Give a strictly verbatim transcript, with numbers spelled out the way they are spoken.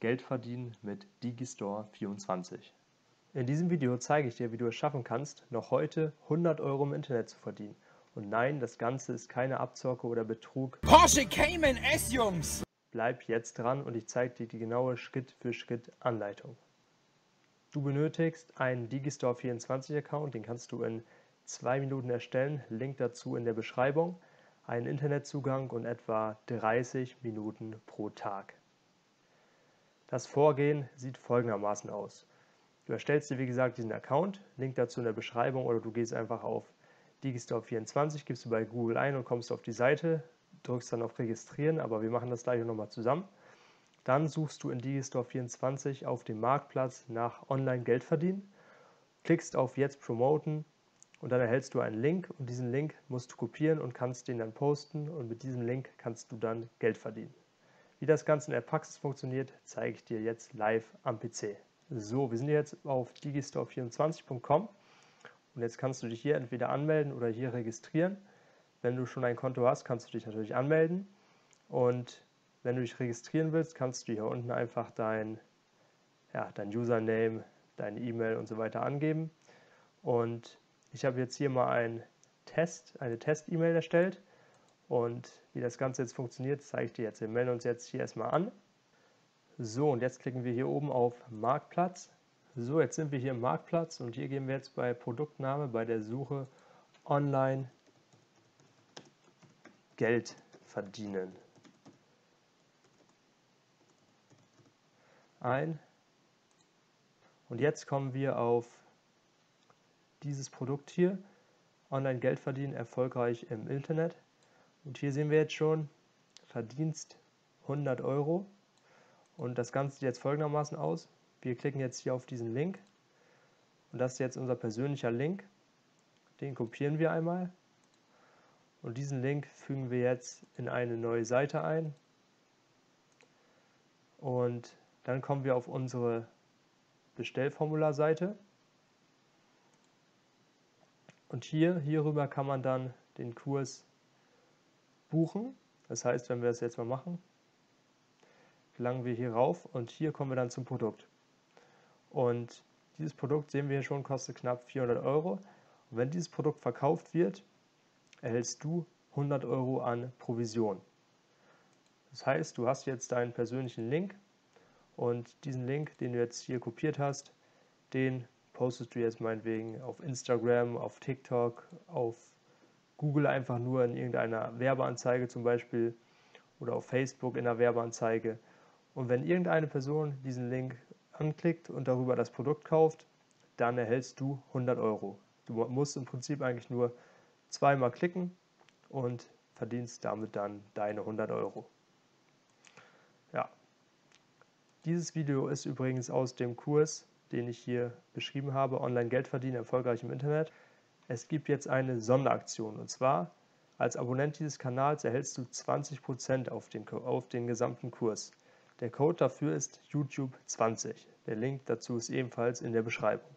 Geld verdienen mit Digistore vierundzwanzig. In diesem Video zeige ich dir, wie du es schaffen kannst, noch heute hundert Euro im Internet zu verdienen. Und nein, das Ganze ist keine Abzocke oder Betrug. Porsche Cayman S, Jungs! Bleib jetzt dran und ich zeige dir die genaue Schritt-für-Schritt-Anleitung. Du benötigst einen Digistore vierundzwanzig-Account, den kannst du in zwei Minuten erstellen, Link dazu in der Beschreibung, einen Internetzugang und etwa dreißig Minuten pro Tag. Das Vorgehen sieht folgendermaßen aus. Du erstellst dir wie gesagt diesen Account, Link dazu in der Beschreibung, oder du gehst einfach auf Digistore vierundzwanzig, gibst du bei Google ein und kommst auf die Seite, drückst dann auf Registrieren, aber wir machen das gleich nochmal zusammen. Dann suchst du in Digistore vierundzwanzig auf dem Marktplatz nach Online-Geld verdienen, klickst auf Jetzt promoten und dann erhältst du einen Link und diesen Link musst du kopieren und kannst den dann posten und mit diesem Link kannst du dann Geld verdienen. Wie das Ganze in der Praxis funktioniert, zeige ich dir jetzt live am P C. So, wir sind jetzt auf digistore vierundzwanzig punkt com und jetzt kannst du dich hier entweder anmelden oder hier registrieren. Wenn du schon ein Konto hast, kannst du dich natürlich anmelden, und wenn du dich registrieren willst, kannst du hier unten einfach dein, ja, dein Username, deine E-Mail und so weiter angeben. Und ich habe jetzt hier mal einen Test, eine Test-E-Mail erstellt. Und wie das Ganze jetzt funktioniert, zeige ich dir jetzt. Wir melden uns jetzt hier erstmal an. So, und jetzt klicken wir hier oben auf Marktplatz. So, jetzt sind wir hier im Marktplatz und hier gehen wir jetzt bei Produktname bei der Suche Online Geld verdienen ein. Und jetzt kommen wir auf dieses Produkt hier, Online Geld verdienen, erfolgreich im Internet. Und hier sehen wir jetzt schon, Verdienst hundert Euro, und das Ganze sieht jetzt folgendermaßen aus. Wir klicken jetzt hier auf diesen Link und das ist jetzt unser persönlicher Link, den kopieren wir einmal und diesen Link fügen wir jetzt in eine neue Seite ein und dann kommen wir auf unsere Bestellformularseite und hier, hierüber kann man dann den Kurs buchen. Das heißt, wenn wir das jetzt mal machen, gelangen wir hier rauf und hier kommen wir dann zum Produkt. Und dieses Produkt sehen wir hier schon, kostet knapp vierhundert Euro. Und wenn dieses Produkt verkauft wird, erhältst du hundert Euro an Provision. Das heißt, du hast jetzt deinen persönlichen Link und diesen Link, den du jetzt hier kopiert hast, den postest du jetzt meinetwegen auf Instagram, auf TikTok, auf Google einfach nur in irgendeiner Werbeanzeige zum Beispiel oder auf Facebook in einer Werbeanzeige. Und wenn irgendeine Person diesen Link anklickt und darüber das Produkt kauft, dann erhältst du hundert Euro. Du musst im Prinzip eigentlich nur zweimal klicken und verdienst damit dann deine hundert Euro. Ja. Dieses Video ist übrigens aus dem Kurs, den ich hier beschrieben habe, Online Geld verdienen, erfolgreich im Internet. Es gibt jetzt eine Sonderaktion und zwar, als Abonnent dieses Kanals erhältst du zwanzig Prozent auf den, auf den gesamten Kurs. Der Code dafür ist YouTube zwanzig. Der Link dazu ist ebenfalls in der Beschreibung.